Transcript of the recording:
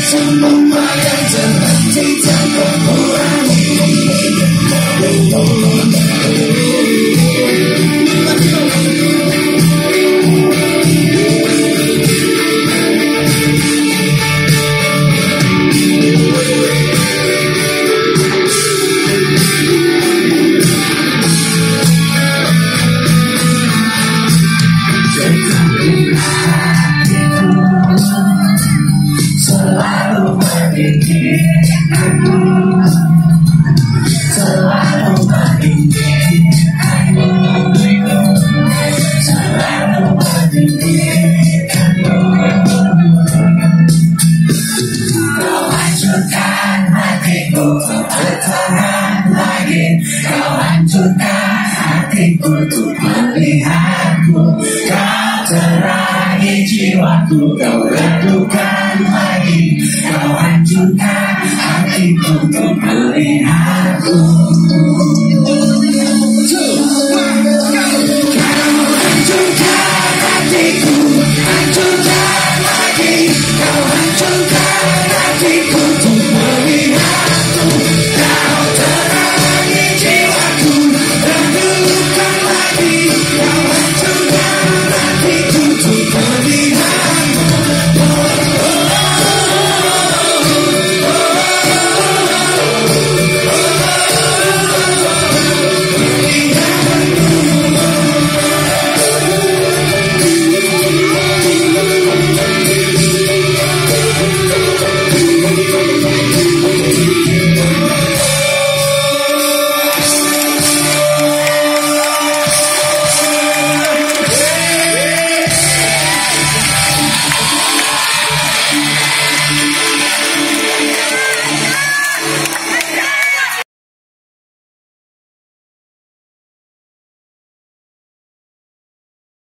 Semua yang terhenti tak berkurangi. Kau hancurkan hatiku untuk melihatmu, kau terangi jiwaku, kau redukan lagi. Kau hancurkan hatiku untuk melihatku.